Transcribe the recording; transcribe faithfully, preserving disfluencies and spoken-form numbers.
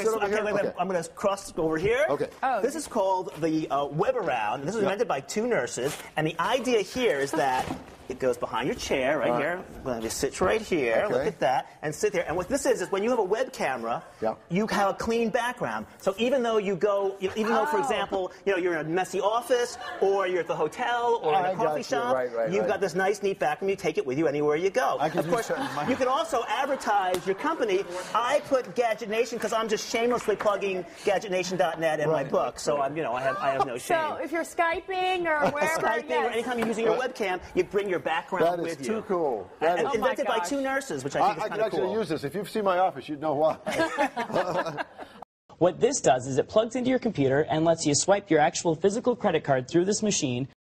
Okay, here, wait, wait, okay. I'm going to cross over here. Okay. Oh. This is called the uh, Web Around. This was invented by two nurses, and the idea here is that it goes behind your chair right uh, here. I'm going to sit right here. Okay. Look at that, and sit there. And what this is is when you have a web camera, yeah. you have a clean background. So even though you go, you know, even oh. though, for example, you know, you're in a messy office, or you're at the hotel, or oh, in a I coffee shop, you. Right, right, you've right. got this nice, neat background. You take it with you anywhere you go. I can of course, you can also advertise your company. I put GadgetNation because I'm just shamelessly plugging gadget nation dot net in right. my book, so I'm, you know, I have, I have no shame. So if you're Skyping or wherever, Skyping yes. or anytime you're using your webcam, you bring your background with you. That is too cool. That is invented by two nurses, which I think I, is kind of cool. I could actually use this. If you've seen my office, you'd know why. What this does is it plugs into your computer and lets you swipe your actual physical credit card through this machine.